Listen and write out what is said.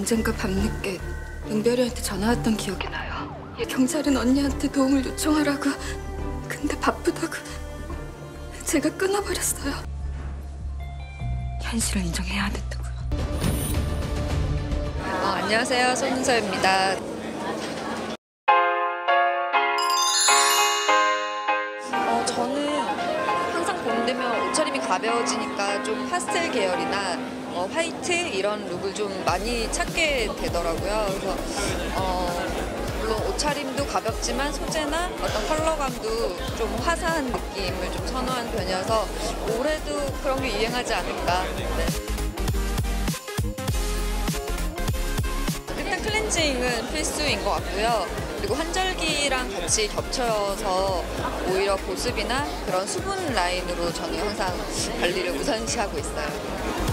언젠가 밤늦게 은별이한테 전화왔던 기억이 나요. 경찰은 언니한테 도움을 요청하라고, 근데 바쁘다고 제가 끊어버렸어요. 현실을 인정해야 됐다고요. 안녕하세요, 손은서입니다. 저는 항상 봄 되면 옷차림이 가벼워지니까 좀 파스텔 계열이나 화이트 이런 룩을 좀 많이 찾게 되더라고요. 그래서 물론 옷차림도 가볍지만 소재나 어떤 컬러감도 좀 화사한 느낌을 좀 선호한 편이어서 올해도 그런 게 유행하지 않을까. 일단 클렌징은 필수인 것 같고요. 그리고 환절기랑 같이 겹쳐서 오히려 보습이나 그런 수분 라인으로 저는 항상 관리를 우선시하고 있어요.